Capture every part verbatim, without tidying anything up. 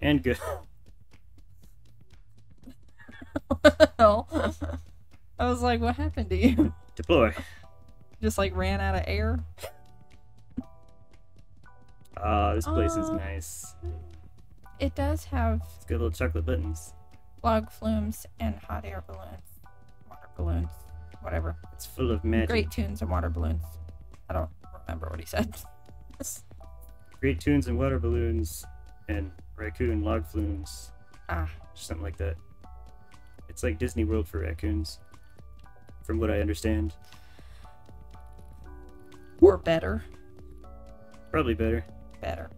And good. Well, I was like, what happened to you? Deploy. Just like ran out of air. Uh, this place uh, is nice. It does have... It's got little chocolate buttons. Log flumes and hot air balloons. Water balloons. Whatever. It's full of magic. Great tunes and water balloons. I don't remember what he said. Great tunes and water balloons and raccoon log flumes. Ah. Something like that. It's like Disney World for raccoons. From what I understand. Or better. Probably better. Better.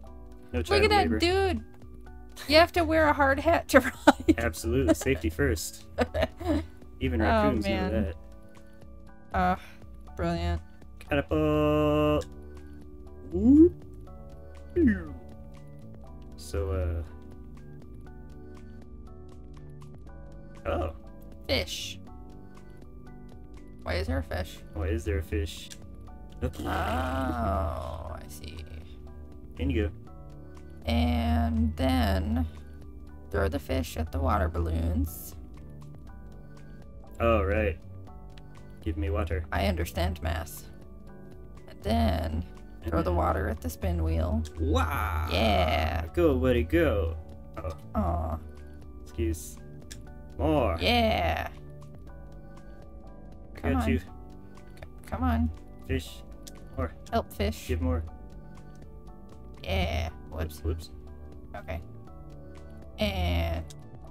No child Look at labor. That dude! You have to wear a hard hat to ride. Absolutely. Safety first. Even raccoons oh, man. know that. Ah, uh, brilliant. Catapult! So, uh... Oh. Fish. Why is there a fish? Why is there a fish? Oh, I see. In you go. And then throw the fish at the water balloons. Oh, right. Give me water. I understand math. And then throw and then... the water at the spin wheel. Wow! Yeah! Go, buddy, go! Oh. Aw. Excuse. More! Yeah! I got you. C come on. Fish. More. Help, fish. Give more. Yeah. Whoops. Whoops. Okay. And...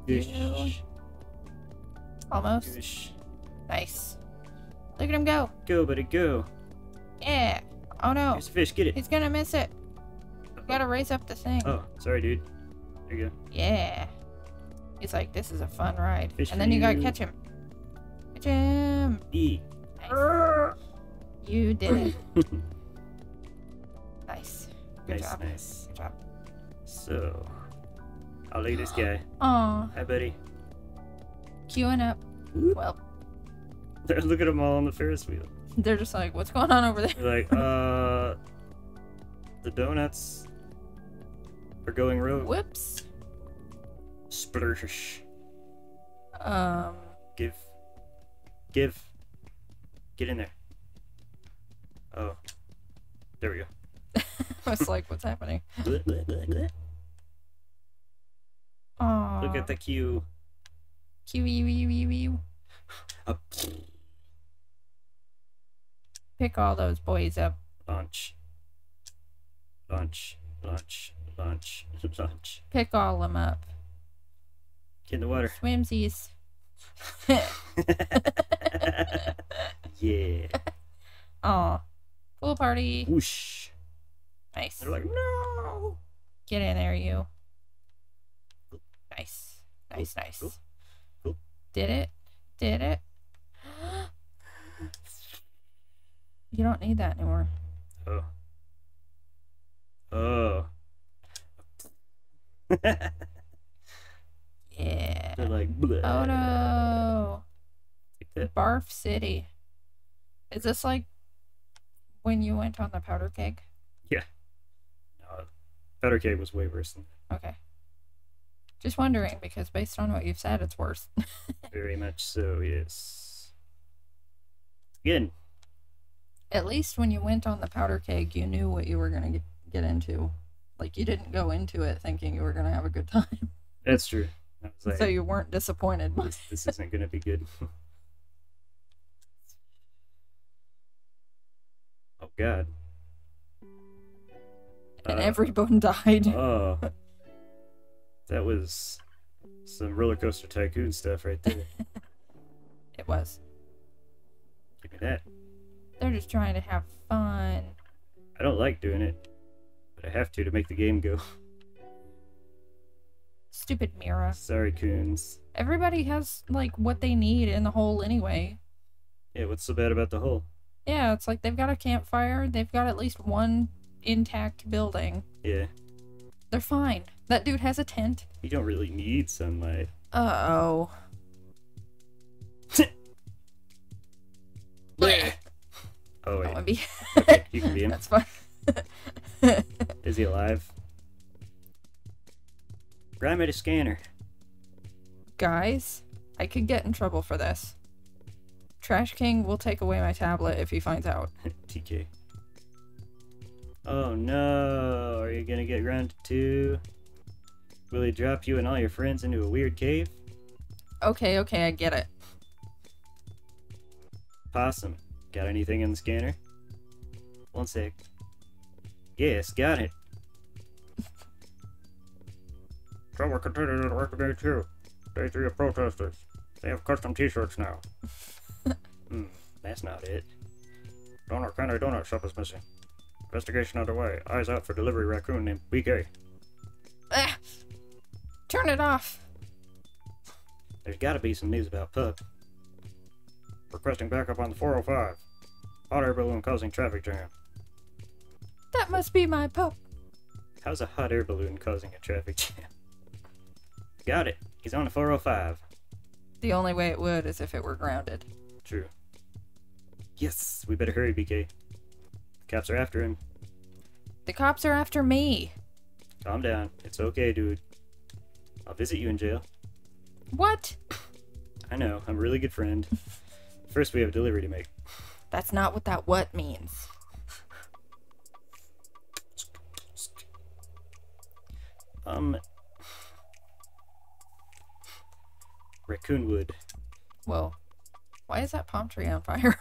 Fish. Almost. Fish. Nice. Look at him go. Go, buddy, go. Yeah. Oh, no. There's a fish. Get it. He's gonna miss it. You gotta raise up the thing. Oh, sorry, dude. There you go. Yeah. He's like, this is a fun ride. Fish and then you, you gotta catch him. Catch him. E. Nice. You did it. Nice. Good nice, job. Nice. Good job. So, I'll leave this guy. Aww. Hi, buddy. Queuing up. Whoop. Well. Look at them all on the Ferris wheel. They're just like, what's going on over there? They're like, uh... the donuts... are going rogue. Whoops. Splursh. Um... Give. Give. Get in there. Oh. There we go. I was like, what's happening? Aww. Look at the queue. Queue, ew, ew, ew, ew. Up. Pick all those boys up. Launch. Launch. Launch. Launch. Launch. Pick all them up. Get in the water. Swimsies. Yeah. Aw. Pool party. Whoosh. Nice. They're like, no! Get in there, you. Nice. Nice, nice. Oop. Oop. Did it? Did it? You don't need that anymore. Oh. Oh. Yeah. They're like, bleh. Oh no. Like Barf City. Is this like when you went on the powder keg? Yeah. Better K was way worse than that. Okay. Just wondering, because based on what you've said, it's worse. Very much so, yes. Again. At least when you went on the powder keg, you knew what you were going to get into. Like, you didn't go into it thinking you were going to have a good time. That's true. I was like, so you weren't disappointed. This, this isn't going to be good. Oh, God. And uh, everyone died. Oh. That was some Roller Coaster Tycoon stuff right there. It was. Give me that. They're just trying to have fun. I don't like doing it, but I have to to make the game go. Stupid Mira. Sorry, coons. Everybody has, like, what they need in the hole anyway. Yeah, what's so bad about the hole? Yeah, it's like they've got a campfire, they've got at least one intact building. Yeah. They're fine. That dude has a tent. You don't really need sunlight. Uh-oh. Oh, wait. That be... Okay, you can be him. That's fine. Is he alive? Grab me the scanner. Guys, I could get in trouble for this. Trash King will take away my tablet if he finds out. T K. Oh no, are you gonna get grounded too? Will he drop you and all your friends into a weird cave? Okay, okay, I get it. Possum, got anything in the scanner? One sec. Yes, got it. Trouble continues on work day two. Day three of protesters. They have custom t-shirts now. Hmm, that's not it. Donut County Donut Shop is missing. Investigation underway. Eyes out for delivery raccoon named B K. Ah, turn it off. There's gotta be some news about Pup. Requesting backup on the four oh five. Hot air balloon causing traffic jam. That must be my Pup. How's a hot air balloon causing a traffic jam? Got it. He's on the four oh five. The only way it would is if it were grounded. True. Yes, we better hurry, B K. The cops are after him. The cops are after me. Calm down. It's okay, dude. I'll visit you in jail. What? I know. I'm a really good friend. First, we have a delivery to make. That's not what that what means. Um... Raccoon wood. Whoa. Why is that palm tree on fire?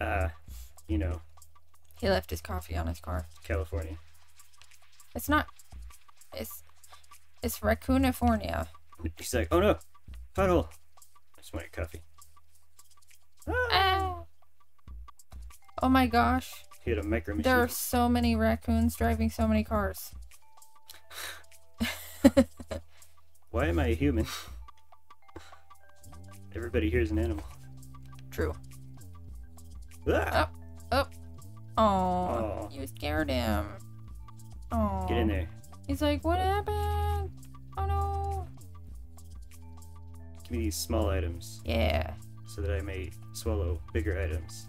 uh, you know. He left his coffee on his car. California. It's not... It's... It's Raccoonifornia. He's like, oh no! Puddle! I just wanted coffee. Ah. Ah. Oh my gosh. He had a micro machine. There are so many raccoons driving so many cars. Why am I a human? Everybody here is an animal. True. Ah. Up, up. Aww, oh, you scared him. Oh. Get in there. He's like, what happened? Oh no. Give me these small items. Yeah. So that I may swallow bigger items.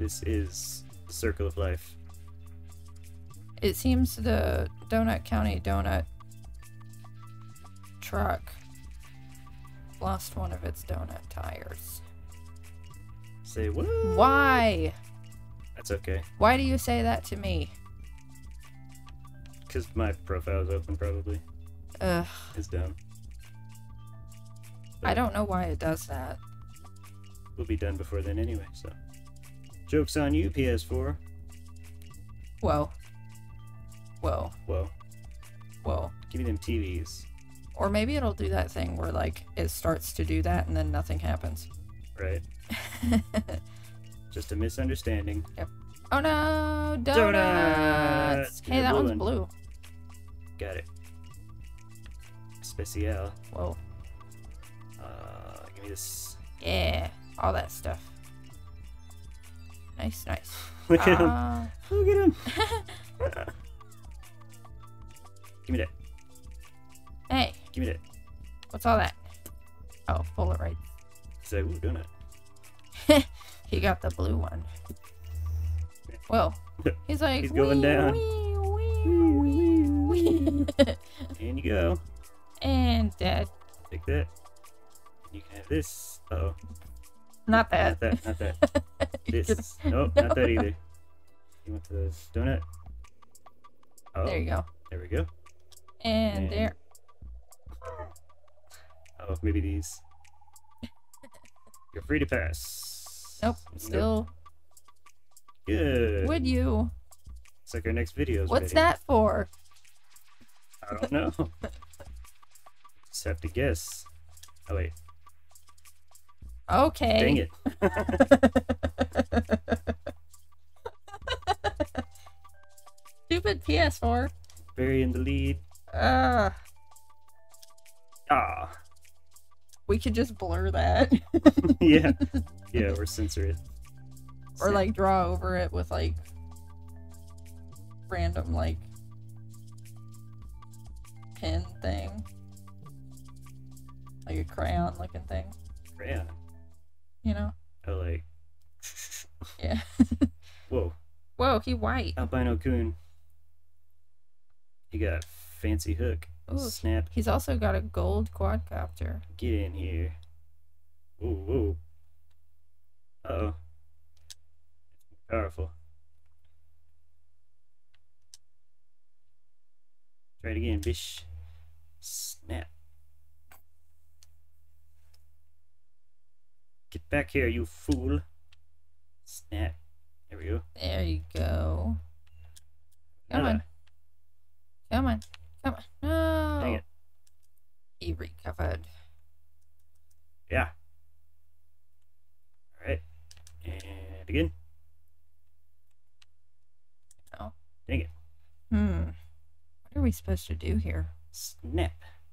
This is the circle of life. It seems the Donut County Donut truck lost one of its donut tires. Say what? Why? That's okay. Why do you say that to me? Because my profile is open, probably. Ugh. It's done. But I don't know why it does that. We'll be done before then anyway, so. Joke's on you, P S four. Whoa. Whoa. Whoa. Whoa. Give me them T Vs. Or maybe it'll do that thing where, like, it starts to do that and then nothing happens. Right. Just a misunderstanding. Yep. Oh no! Donuts! Donuts! Hey, that one's blue. Got it. Special. Whoa. Uh, give me this. Yeah, all that stuff. Nice, nice. Look at uh... him. Look at him. Give me that. Hey. Give me that. What's all that? Oh, pull it right. He's like, we're doing it. He got the blue one. Well, he's like, he's going wee, down. Wee, wee, wee, wee. And you go. And dead. Take that. You can have this. Uh oh. Not that. Not that. Not that. This. Nope, no. Not that either. You went to the donut. Oh. There you go. There we go. And, and there. Oh, maybe these. You're free to pass. Nope, nope. Still. Good. Would you? It's like our next video's What's ready. That for? I don't know. Just have to guess. Oh, wait. Okay. Dang it. Stupid P S four. Very in the lead. Ah. Uh, ah. We could just blur that. Yeah. Yeah, or censor it. Or like draw over it with like random like pen thing. Like a crayon looking thing. Crayon. You know? Oh, like. Yeah. Whoa. Whoa, he white. Albino coon. He got a fancy hook. Ooh, snap. He's also got a gold quadcopter. Get in here. Ooh, ooh. Uh-oh. Powerful. Try it again, bish. Snap. Get back here, you fool. Snap. There we go. There you go. Come ah. on. Come on. Come on. No. Dang it. He recovered. Yeah. Alright. And again. Oh. Dang it. Hmm. What are we supposed to do here? Snap.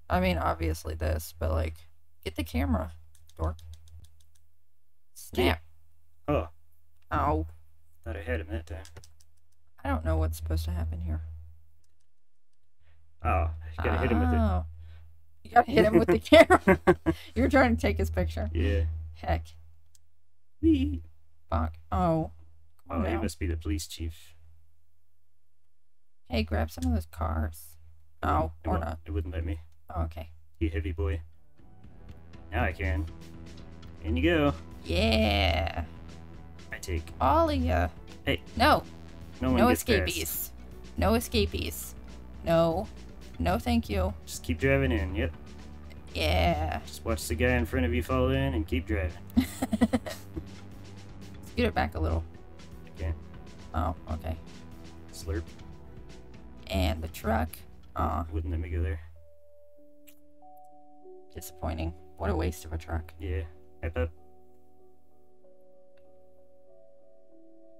I mean, obviously this, but like, get the camera. Dork. Snap. Yeah. Oh. Ow. Thought I had him that time. I don't know what's supposed to happen here. Oh, you gotta oh. hit him with it. You gotta hit him with the camera. You're trying to take his picture. Yeah. Heck. Wee. Bonk. Oh. Come oh, he must be the police chief. Hey, grab some of those cars. Oh, it or not. It wouldn't let me. Oh, okay. You heavy boy. Now I can. In you go. Yeah. I take all of ya. Hey. No. No, no escapees. Fast. No escapees. No. No, thank you. Just keep driving in. Yep. Yeah. Just watch the guy in front of you fall in and keep driving. Scoot it back a little. I can't. Oh, okay. Slurp. And the truck. Aw. Wouldn't let me go there. Disappointing. What a waste of a truck. Yeah. Hey, Pop.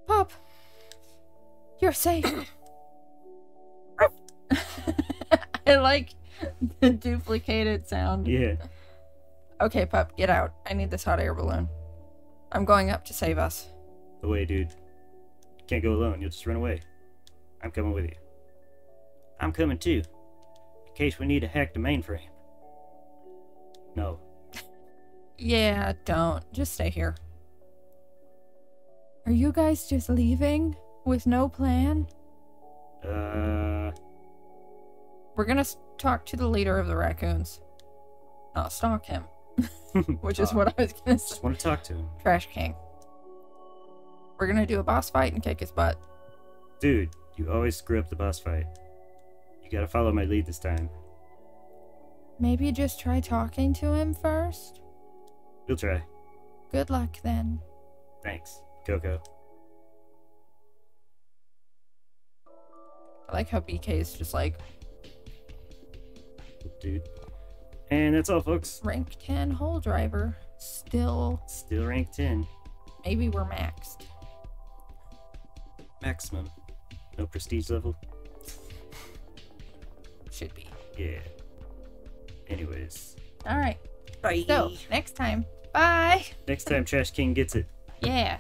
Pop! You're safe! I like the duplicated sound. Yeah. Okay, Pop, get out. I need this hot air balloon. I'm going up to save us. No way, dude. You can't go alone. You'll just run away. I'm coming with you. I'm coming too. In case we need to hack the mainframe. No. Yeah, don't. Just stay here. Are you guys just leaving? With no plan? Uh... We're gonna talk to the leader of the raccoons. Not stalk him. Which is uh, what I was gonna say. Just wanna talk to him. Trash King. We're gonna do a boss fight and kick his butt. Dude, you always screw up the boss fight. You gotta follow my lead this time. Maybe just try talking to him first? We'll try. Good luck, then. Thanks, Coco. I like how B K is just like... Dude. And that's all, folks. Rank ten hole driver. Still... Still rank ten. Maybe we're maxed. Maximum. No prestige level? Should be. Yeah. Anyways. Alright. Bye. So, next time. Bye. Next time Trash King gets it. Yeah.